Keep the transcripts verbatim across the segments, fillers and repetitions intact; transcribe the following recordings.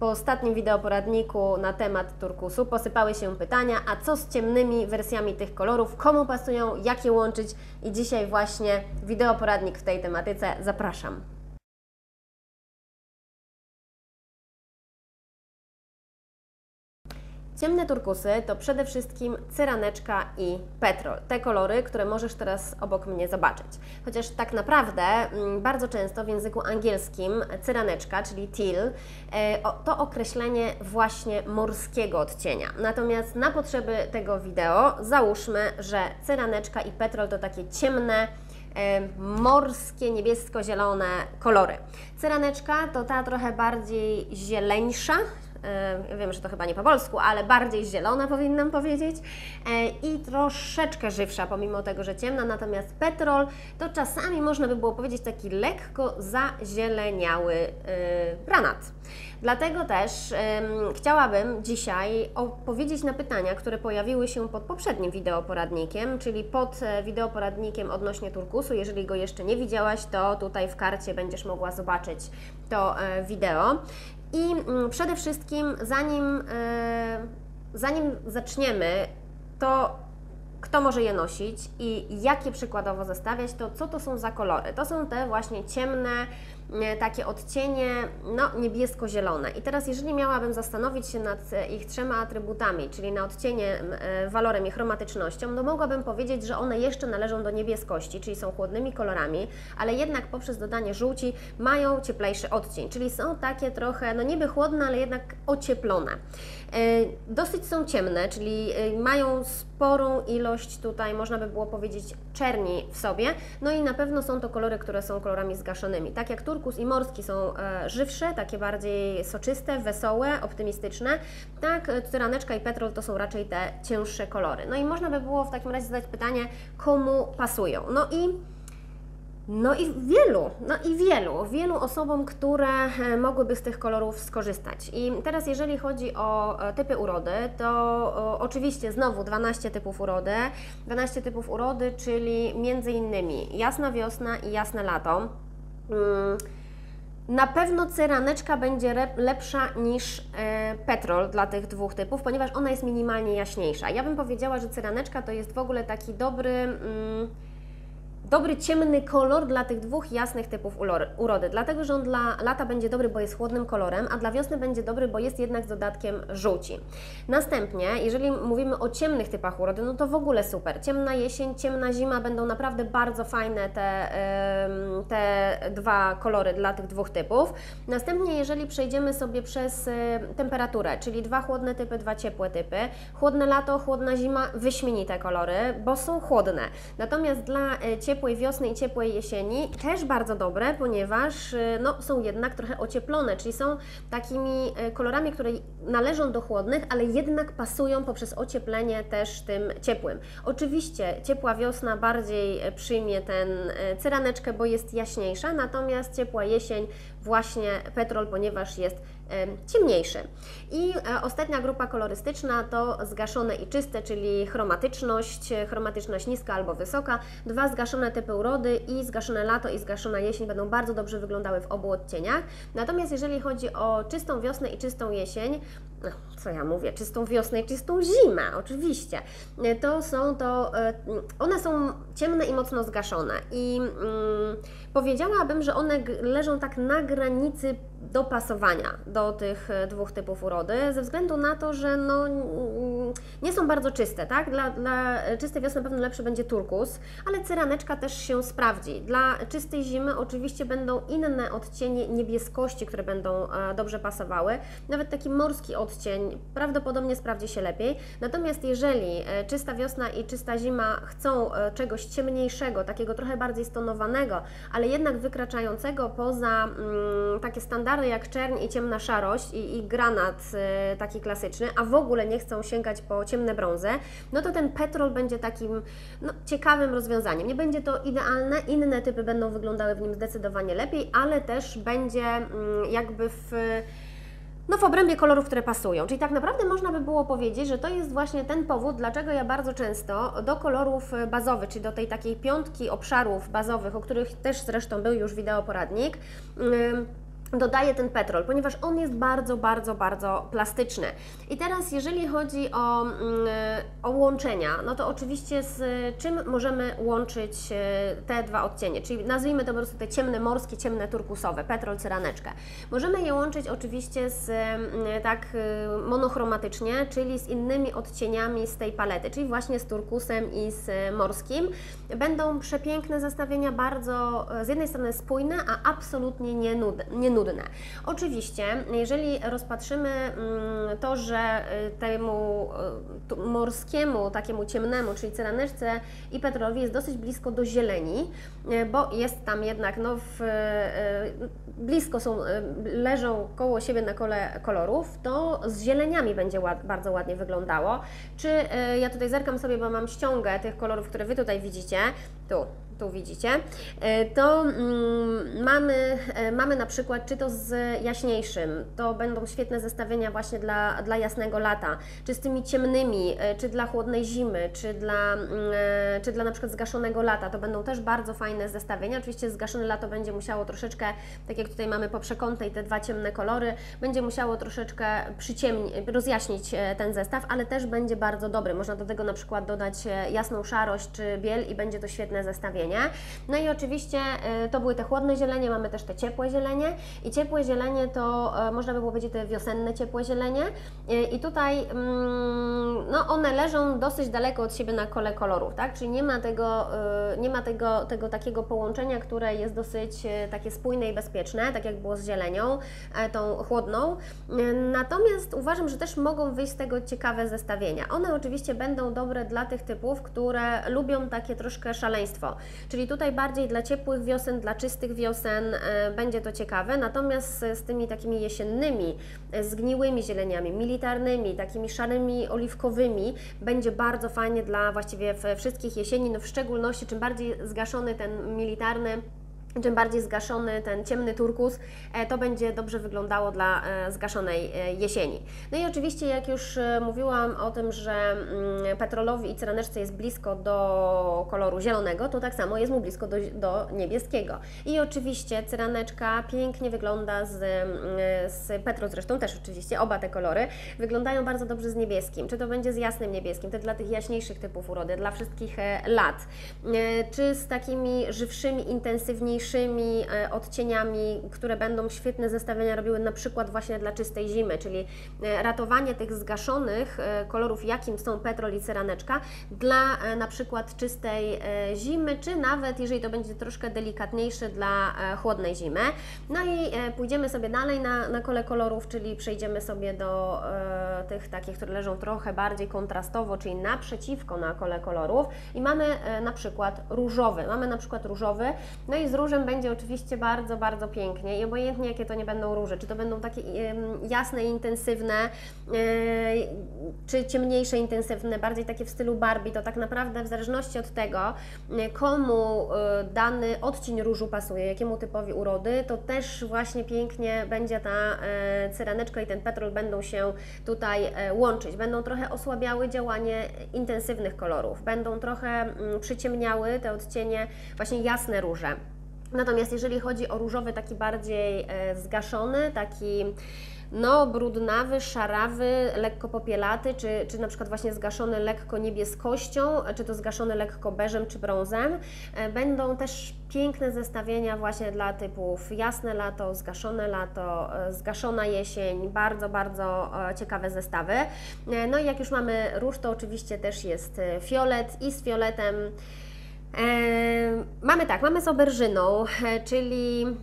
Po ostatnim wideoporadniku na temat turkusu posypały się pytania, a co z ciemnymi wersjami tych kolorów, komu pasują, jak je łączyć, i dzisiaj właśnie wideoporadnik w tej tematyce. Zapraszam. Ciemne turkusy to przede wszystkim cyraneczka i petrol. Te kolory, które możesz teraz obok mnie zobaczyć. Chociaż tak naprawdę bardzo często w języku angielskim cyraneczka, czyli teal, to określenie właśnie morskiego odcienia. Natomiast na potrzeby tego wideo załóżmy, że cyraneczka i petrol to takie ciemne, morskie, niebiesko-zielone kolory. Cyraneczka to ta trochę bardziej zieleńsza, wiem, że to chyba nie po polsku, ale bardziej zielona powinnam powiedzieć, i troszeczkę żywsza, pomimo tego, że ciemna. Natomiast petrol to czasami można by było powiedzieć taki lekko zazieleniały granat. Dlatego też um, chciałabym dzisiaj odpowiedzieć na pytania, które pojawiły się pod poprzednim wideoporadnikiem, czyli pod wideoporadnikiem odnośnie turkusu. Jeżeli go jeszcze nie widziałaś, to tutaj w karcie będziesz mogła zobaczyć to wideo. I przede wszystkim, zanim, zanim zaczniemy, to kto może je nosić i jakie przykładowo zestawiać, to co to są za kolory? To są te właśnie ciemne, takie odcienie no, niebiesko-zielone. I teraz, jeżeli miałabym zastanowić się nad ich trzema atrybutami, czyli na odcieniem, walorem i chromatycznością, no mogłabym powiedzieć, że one jeszcze należą do niebieskości, czyli są chłodnymi kolorami, ale jednak poprzez dodanie żółci mają cieplejszy odcień, czyli są takie trochę, no niby chłodne, ale jednak ocieplone. Dosyć są ciemne, czyli mają sporą ilość tutaj, można by było powiedzieć, czerni w sobie, no i na pewno są to kolory, które są kolorami zgaszonymi. Tak jak turkus i morski są żywsze, takie bardziej soczyste, wesołe, optymistyczne, tak cyraneczka i petrol to są raczej te cięższe kolory. No i można by było w takim razie zadać pytanie, komu pasują? No i No i wielu, no i wielu, wielu osobom, które mogłyby z tych kolorów skorzystać. I teraz jeżeli chodzi o typy urody, to oczywiście znowu dwanaście typów urody, dwanaście typów urody, czyli między innymi jasna wiosna i jasne lato. Na pewno cyraneczka będzie lepsza niż petrol dla tych dwóch typów, ponieważ ona jest minimalnie jaśniejsza. Ja bym powiedziała, że cyraneczka to jest w ogóle taki dobry... Dobry, ciemny kolor dla tych dwóch jasnych typów urody, dlatego że on dla lata będzie dobry, bo jest chłodnym kolorem, a dla wiosny będzie dobry, bo jest jednak z dodatkiem żółci. Następnie, jeżeli mówimy o ciemnych typach urody, no to w ogóle super. Ciemna jesień, ciemna zima, będą naprawdę bardzo fajne te, te dwa kolory dla tych dwóch typów. Następnie, jeżeli przejdziemy sobie przez temperaturę, czyli dwa chłodne typy, dwa ciepłe typy, chłodne lato, chłodna zima, wyśmienite kolory, bo są chłodne. Natomiast dla ciepłych ciepłej wiosny i ciepłej jesieni też bardzo dobre, ponieważ no, są jednak trochę ocieplone, czyli są takimi kolorami, które należą do chłodnych, ale jednak pasują poprzez ocieplenie też tym ciepłym. Oczywiście ciepła wiosna bardziej przyjmie ten cyraneczkę, bo jest jaśniejsza, natomiast ciepła jesień właśnie petrol, ponieważ jest ciemniejszy. I ostatnia grupa kolorystyczna to zgaszone i czyste, czyli chromatyczność, chromatyczność niska albo wysoka. Dwa zgaszone typy urody, i zgaszone lato, i zgaszona jesień, będą bardzo dobrze wyglądały w obu odcieniach. Natomiast jeżeli chodzi o czystą wiosnę i czystą jesień, no, co ja mówię, czystą wiosnę i czystą zimę, oczywiście, to są to, one są ciemne i mocno zgaszone. I mm, powiedziałabym, że one leżą tak na granicy dopasowania do tych dwóch typów urody, ze względu na to, że no, nie są bardzo czyste, tak? Dla, dla czystej wiosny na pewno lepszy będzie turkus, ale cyraneczka też się sprawdzi. Dla czystej zimy oczywiście będą inne odcienie niebieskości, które będą dobrze pasowały. Nawet taki morski odcień prawdopodobnie sprawdzi się lepiej. Natomiast jeżeli czysta wiosna i czysta zima chcą czegoś ciemniejszego, takiego trochę bardziej stonowanego, ale jednak wykraczającego poza mm, takie standardy, jak czerń i ciemna szarość i, i granat y, taki klasyczny, a w ogóle nie chcą sięgać po ciemne brązy, no to ten petrol będzie takim no, ciekawym rozwiązaniem. Nie będzie to idealne, inne typy będą wyglądały w nim zdecydowanie lepiej, ale też będzie y, jakby w... Y, No w obrębie kolorów, które pasują. Czyli tak naprawdę można by było powiedzieć, że to jest właśnie ten powód, dlaczego ja bardzo często do kolorów bazowych, czyli do tej takiej piątki obszarów bazowych, o których też zresztą był już wideoporadnik, yy, dodaję ten petrol, ponieważ on jest bardzo, bardzo, bardzo plastyczny. I teraz jeżeli chodzi o, o łączenia, no to oczywiście z czym możemy łączyć te dwa odcienie, czyli nazwijmy to po prostu te ciemne morskie, ciemne turkusowe, petrol, cyraneczkę. Możemy je łączyć oczywiście z, tak monochromatycznie, czyli z innymi odcieniami z tej palety, czyli właśnie z turkusem i z morskim. Będą przepiękne zestawienia, bardzo z jednej strony spójne, a absolutnie nie nudne. Nudne. Oczywiście, jeżeli rozpatrzymy to, że temu morskiemu, takiemu ciemnemu, czyli cyraneczce i petrolowi jest dosyć blisko do zieleni, bo jest tam jednak, no w, blisko są, leżą koło siebie na kole kolorów, to z zieleniami będzie ład, bardzo ładnie wyglądało. Czy ja tutaj zerkam sobie, bo mam ściągę tych kolorów, które Wy tutaj widzicie, tu. Tu widzicie, to mm, mamy, mamy na przykład, czy to z jaśniejszym, to będą świetne zestawienia właśnie dla, dla jasnego lata, czy z tymi ciemnymi, czy dla chłodnej zimy, czy dla, y, czy dla na przykład zgaszonego lata, to będą też bardzo fajne zestawienia. Oczywiście zgaszone lato będzie musiało troszeczkę, tak jak tutaj mamy po przekątnej te dwa ciemne kolory, będzie musiało troszeczkę przyciemnić, rozjaśnić ten zestaw, ale też będzie bardzo dobry. Można do tego na przykład dodać jasną szarość czy biel i będzie to świetne zestawienie. No i oczywiście to były te chłodne zielenie, mamy też te ciepłe zielenie i ciepłe zielenie to można by było powiedzieć te wiosenne ciepłe zielenie i tutaj no one leżą dosyć daleko od siebie na kole kolorów, tak? Czyli nie ma tego, nie ma tego, tego takiego połączenia, które jest dosyć takie spójne i bezpieczne, tak jak było z zielenią, tą chłodną. Natomiast uważam, że też mogą wyjść z tego ciekawe zestawienia. One oczywiście będą dobre dla tych typów, które lubią takie troszkę szaleństwo. Czyli tutaj bardziej dla ciepłych wiosen, dla czystych wiosen y, będzie to ciekawe, natomiast z, z tymi takimi jesiennymi, zgniłymi zieleniami, militarnymi, takimi szarymi, oliwkowymi będzie bardzo fajnie dla właściwie wszystkich jesieni, no w szczególności czym bardziej zgaszony ten militarny, czym bardziej zgaszony ten ciemny turkus, to będzie dobrze wyglądało dla zgaszonej jesieni. No i oczywiście, jak już mówiłam o tym, że petrolowi i cyraneczce jest blisko do koloru zielonego, to tak samo jest mu blisko do, do niebieskiego. I oczywiście cyraneczka pięknie wygląda z, z petrol, zresztą też oczywiście, oba te kolory wyglądają bardzo dobrze z niebieskim. Czy to będzie z jasnym niebieskim, to dla tych jaśniejszych typów urody, dla wszystkich lat, czy z takimi żywszymi, intensywniejszymi odcieniami, które będą świetne zestawienia robiły na przykład właśnie dla czystej zimy, czyli ratowanie tych zgaszonych kolorów, jakim są petrol i cyraneczka, dla na przykład czystej zimy, czy nawet, jeżeli to będzie troszkę delikatniejsze, dla chłodnej zimy. No i pójdziemy sobie dalej na, na kole kolorów, czyli przejdziemy sobie do e, tych takich, które leżą trochę bardziej kontrastowo, czyli naprzeciwko na kole kolorów i mamy e, na przykład różowy, mamy na przykład różowy, no i z różem będzie oczywiście bardzo, bardzo pięknie i obojętnie jakie to nie będą róże, czy to będą takie jasne, intensywne, czy ciemniejsze, intensywne, bardziej takie w stylu Barbie, to tak naprawdę w zależności od tego, komu dany odcień różu pasuje, jakiemu typowi urody, to też właśnie pięknie będzie ta cyraneczka i ten petrol będą się tutaj łączyć, będą trochę osłabiały działanie intensywnych kolorów, będą trochę przyciemniały te odcienie właśnie jasne róże. Natomiast jeżeli chodzi o różowy, taki bardziej zgaszony, taki no brudnawy, szarawy, lekko popielaty, czy, czy na przykład właśnie zgaszony lekko niebieskością, czy to zgaszony lekko beżem, czy brązem, będą też piękne zestawienia właśnie dla typów jasne lato, zgaszone lato, zgaszona jesień, bardzo, bardzo ciekawe zestawy. No i jak już mamy róż, to oczywiście też jest fiolet i z fioletem Eee, mamy tak, mamy z oberżyną, e, czyli mm,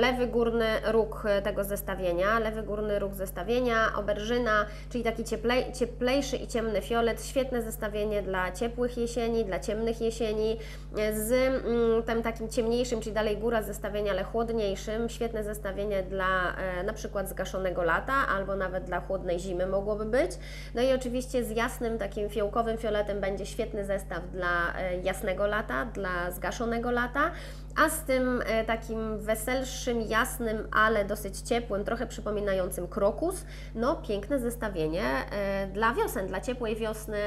lewy górny róg tego zestawienia, lewy górny róg zestawienia, oberżyna, czyli taki cieplej, cieplejszy i ciemny fiolet, świetne zestawienie dla ciepłych jesieni, dla ciemnych jesieni, e, z mm, tym takim ciemniejszym, czyli dalej góra zestawienia, ale chłodniejszym, świetne zestawienie dla e, na przykład zgaszonego lata, albo nawet dla chłodnej zimy mogłoby być. No i oczywiście z jasnym, takim fiołkowym fioletem będzie świetny zestaw dla e, jasnego lata, dla zgaszonego lata, a z tym takim weselszym, jasnym, ale dosyć ciepłym, trochę przypominającym krokus, no piękne zestawienie dla wiosen, dla ciepłej wiosny,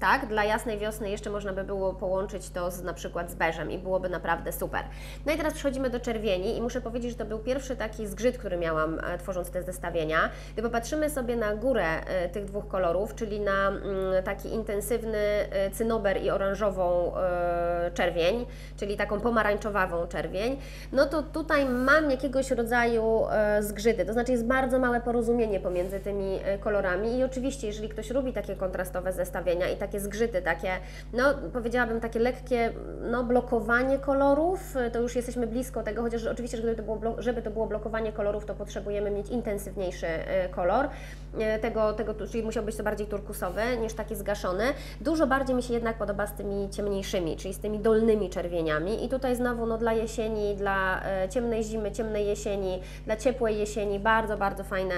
tak, dla jasnej wiosny jeszcze można by było połączyć to z, na przykład z beżem i byłoby naprawdę super. No i teraz przechodzimy do czerwieni i muszę powiedzieć, że to był pierwszy taki zgrzyt, który miałam tworząc te zestawienia. Gdy popatrzymy sobie na górę tych dwóch kolorów, czyli na taki intensywny cynober i oranżową czerwień, czyli taką pomarańczowawą czerwień, no to tutaj mam jakiegoś rodzaju zgrzyty, to znaczy jest bardzo małe porozumienie pomiędzy tymi kolorami i oczywiście, jeżeli ktoś lubi takie kontrastowe zestawienia i takie zgrzyty, takie, no powiedziałabym takie lekkie, no blokowanie kolorów, to już jesteśmy blisko tego, chociaż oczywiście, żeby to było, żeby to było blokowanie kolorów, to potrzebujemy mieć intensywniejszy kolor, tego, tego, czyli musiał być to bardziej turkusowy niż taki zgaszony. Dużo bardziej mi się jednak podoba z tymi ciemniejszymi, czyli z tymi dolnymi czerwieniami i tutaj znowu no, dla jesieni, dla ciemnej zimy, ciemnej jesieni, dla ciepłej jesieni bardzo, bardzo fajne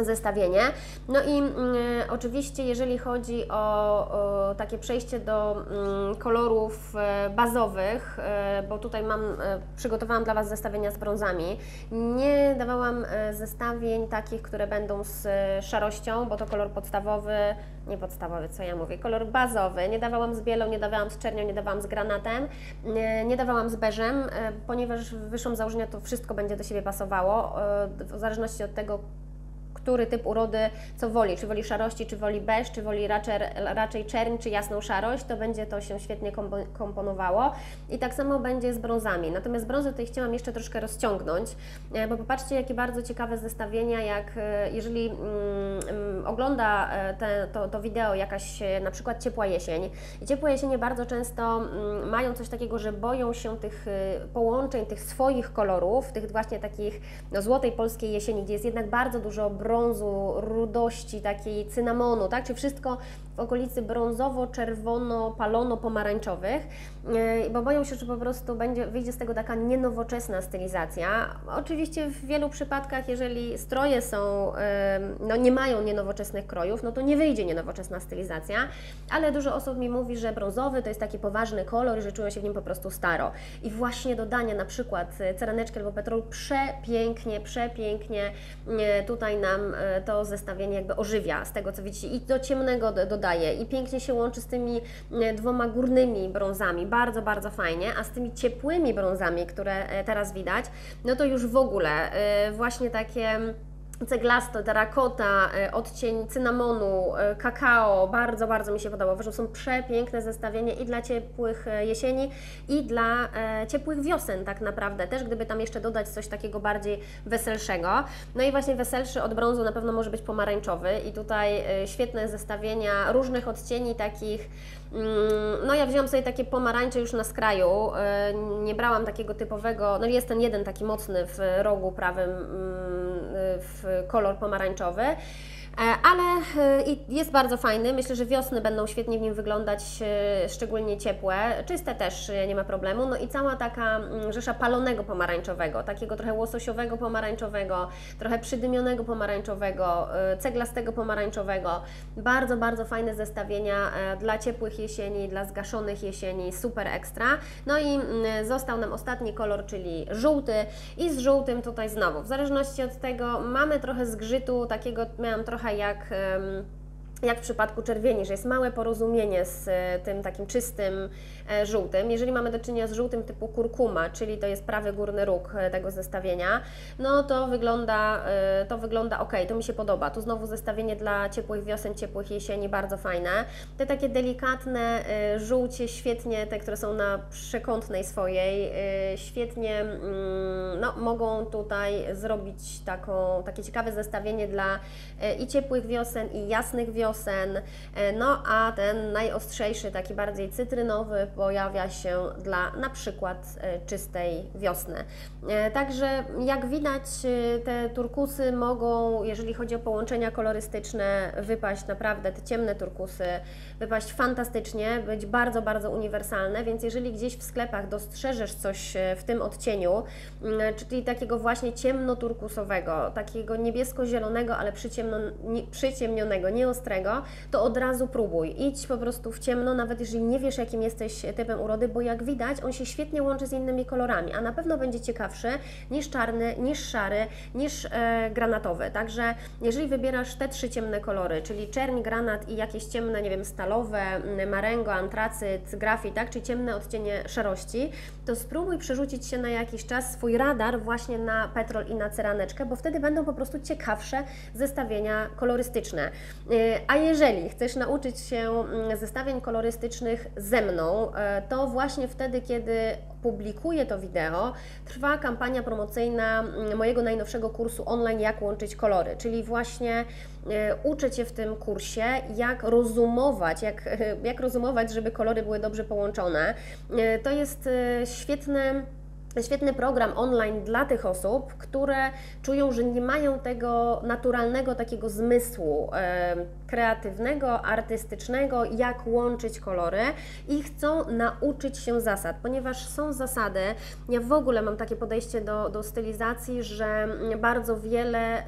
zestawienie. No i y, oczywiście jeżeli chodzi o y, takie przejście do y, kolorów y, bazowych, y, bo tutaj mam, y, przygotowałam dla Was zestawienia z brązami, nie dawałam y, zestawień takich, które będą z y, szarością, bo to kolor podstawowy, nie podstawowy, co ja mówię, kolor bazowy, nie dawałam z bielą, nie dawałam z czernią, nie dawałam z granatem, y, nie dawałam z beżem, y, ponieważ w wyższą założenia to wszystko będzie do siebie pasowało, y, w zależności od tego, który typ urody co woli, czy woli szarości, czy woli beż, czy woli raczej, raczej czerń, czy jasną szarość, to będzie to się świetnie komponowało i tak samo będzie z brązami. Natomiast brązy tutaj chciałam jeszcze troszkę rozciągnąć, bo popatrzcie, jakie bardzo ciekawe zestawienia, jak jeżeli mm, ogląda te, to, to wideo jakaś na przykład ciepła jesień i ciepłe jesienie bardzo często mm, mają coś takiego, że boją się tych połączeń, tych swoich kolorów, tych właśnie takich no, złotej polskiej jesieni, gdzie jest jednak bardzo dużo brązu, brązu, rudości, takiej cynamonu, tak? Czy wszystko w okolicy brązowo-czerwono-palono-pomarańczowych, bo boją się, że po prostu będzie, wyjdzie z tego taka nienowoczesna stylizacja. Oczywiście w wielu przypadkach, jeżeli stroje są, no nie mają nienowoczesnych krojów, no to nie wyjdzie nienowoczesna stylizacja, ale dużo osób mi mówi, że brązowy to jest taki poważny kolor i że czują się w nim po prostu staro. I właśnie dodanie na przykład ceraneczki albo petrolu przepięknie, przepięknie tutaj na to zestawienie jakby ożywia z tego, co widzicie, i do ciemnego dodaje i pięknie się łączy z tymi dwoma górnymi brązami, bardzo, bardzo fajnie, a z tymi ciepłymi brązami, które teraz widać, no to już w ogóle właśnie takie ceglasto, terrakota, odcień cynamonu, kakao, bardzo, bardzo mi się podobało. Zresztą są przepiękne zestawienie i dla ciepłych jesieni, i dla ciepłych wiosen tak naprawdę. Też gdyby tam jeszcze dodać coś takiego bardziej weselszego. No i właśnie weselszy od brązu na pewno może być pomarańczowy i tutaj świetne zestawienia różnych odcieni takich. No ja wziąłam sobie takie pomarańcze już na skraju, nie brałam takiego typowego, no jest ten jeden taki mocny w rogu prawym w kolor pomarańczowy, ale jest bardzo fajny, myślę, że wiosny będą świetnie w nim wyglądać, szczególnie ciepłe, czyste też nie ma problemu, no i cała taka rzesza palonego pomarańczowego, takiego trochę łososiowego pomarańczowego, trochę przydymionego pomarańczowego, ceglastego pomarańczowego, bardzo, bardzo fajne zestawienia dla ciepłych jesieni, dla zgaszonych jesieni, super ekstra. No i został nam ostatni kolor, czyli żółty i z żółtym tutaj znowu, w zależności od tego mamy trochę zgrzytu, takiego miałam trochę jak, jak w przypadku czerwieni, że jest małe porozumienie z tym takim czystym żółtym. Jeżeli mamy do czynienia z żółtym typu kurkuma, czyli to jest prawy górny róg tego zestawienia, no to wygląda, to wygląda ok, to mi się podoba. Tu znowu zestawienie dla ciepłych wiosen, ciepłych jesieni, bardzo fajne. Te takie delikatne żółcie, świetnie, te, które są na przekątnej swojej, świetnie no, mogą tutaj zrobić taką, takie ciekawe zestawienie dla i ciepłych wiosen, i jasnych wiosen. Wiosen, no a ten najostrzejszy, taki bardziej cytrynowy pojawia się dla na przykład czystej wiosny. Także jak widać te turkusy mogą, jeżeli chodzi o połączenia kolorystyczne, wypaść naprawdę, te ciemne turkusy, wypaść fantastycznie, być bardzo, bardzo uniwersalne, więc jeżeli gdzieś w sklepach dostrzeżesz coś w tym odcieniu, czyli takiego właśnie ciemnoturkusowego, takiego niebiesko-zielonego, ale przyciemnionego, nieostrego, innego, to od razu próbuj. Idź po prostu w ciemno, nawet jeżeli nie wiesz, jakim jesteś typem urody, bo jak widać, on się świetnie łączy z innymi kolorami, a na pewno będzie ciekawszy niż czarny, niż szary, niż e, granatowy. Także jeżeli wybierasz te trzy ciemne kolory, czyli czerń, granat i jakieś ciemne, nie wiem, stalowe, marengo, antracyt, grafit, tak, czy ciemne odcienie szarości, to spróbuj przerzucić się na jakiś czas swój radar właśnie na petrol i na ceraneczkę, bo wtedy będą po prostu ciekawsze zestawienia kolorystyczne. A jeżeli chcesz nauczyć się zestawień kolorystycznych ze mną, to właśnie wtedy, kiedy publikuję to wideo, trwa kampania promocyjna mojego najnowszego kursu online Jak łączyć kolory, czyli właśnie uczę Cię w tym kursie, jak rozumować, jak, jak rozumować, żeby kolory były dobrze połączone. To jest świetne Świetny program online dla tych osób, które czują, że nie mają tego naturalnego takiego zmysłu e, kreatywnego, artystycznego, jak łączyć kolory i chcą nauczyć się zasad, ponieważ są zasady. Ja w ogóle mam takie podejście do, do stylizacji, że bardzo wiele e,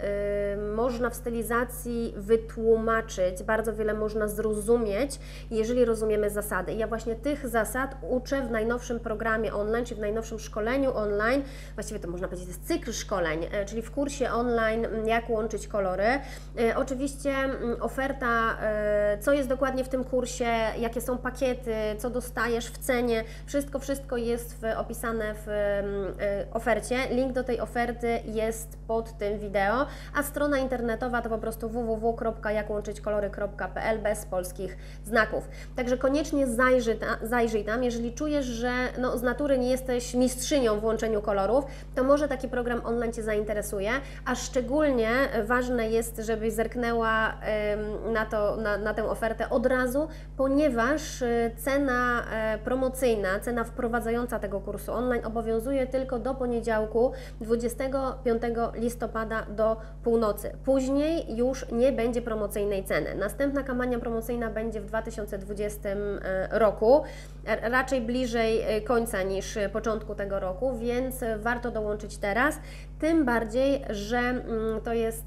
można w stylizacji wytłumaczyć, bardzo wiele można zrozumieć, jeżeli rozumiemy zasady. I ja właśnie tych zasad uczę w najnowszym programie online, czy w najnowszym szkoleniu online, właściwie to można powiedzieć, to jest cykl szkoleń, czyli w kursie online Jak łączyć kolory. Oczywiście oferta, co jest dokładnie w tym kursie, jakie są pakiety, co dostajesz w cenie, wszystko, wszystko jest w, opisane w ofercie. Link do tej oferty jest pod tym wideo, a strona internetowa to po prostu w w w kropka jak łączyć kolory kropka p l bez polskich znaków. Także koniecznie zajrzyj, ta, zajrzyj tam, jeżeli czujesz, że no, z natury nie jesteś mistrzynią w łączeniu kolorów, to może taki program online Cię zainteresuje, a szczególnie ważne jest, żebyś zerknęła na, to, na, na tę ofertę od razu, ponieważ cena promocyjna, cena wprowadzająca tego kursu online obowiązuje tylko do poniedziałku, dwudziestego piątego listopada do północy. Później już nie będzie promocyjnej ceny. Następna kampania promocyjna będzie w dwa tysiące dwudziestym roku, raczej bliżej końca niż początku tego roku, więc warto dołączyć teraz, tym bardziej, że to jest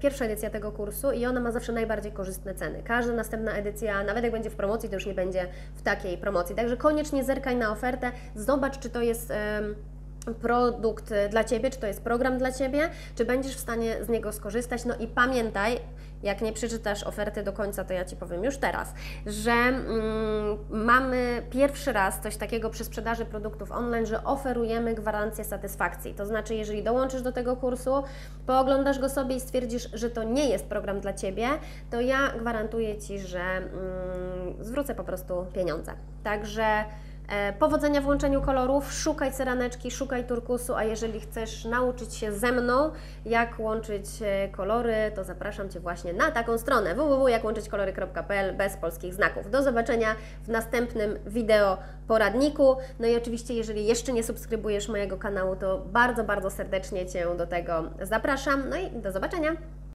pierwsza edycja tego kursu i ona ma zawsze najbardziej korzystne ceny. Każda następna edycja, nawet jak będzie w promocji, to już nie będzie w takiej promocji. Także koniecznie zerkaj na ofertę, zobacz, czy to jest produkt dla Ciebie, czy to jest program dla Ciebie, czy będziesz w stanie z niego skorzystać. No i pamiętaj, jak nie przeczytasz oferty do końca, to ja Ci powiem już teraz, że mm, mamy pierwszy raz coś takiego przy sprzedaży produktów online, że oferujemy gwarancję satysfakcji. To znaczy, jeżeli dołączysz do tego kursu, pooglądasz go sobie i stwierdzisz, że to nie jest program dla Ciebie, to ja gwarantuję Ci, że mm, zwrócę po prostu pieniądze. Także powodzenia w łączeniu kolorów, szukaj ceraneczki, szukaj turkusu, a jeżeli chcesz nauczyć się ze mną, jak łączyć kolory, to zapraszam Cię właśnie na taką stronę w w w kropka jak łączyć kolory kropka p l bez polskich znaków. Do zobaczenia w następnym wideo poradniku. No i oczywiście, jeżeli jeszcze nie subskrybujesz mojego kanału, to bardzo, bardzo serdecznie Cię do tego zapraszam. No i do zobaczenia!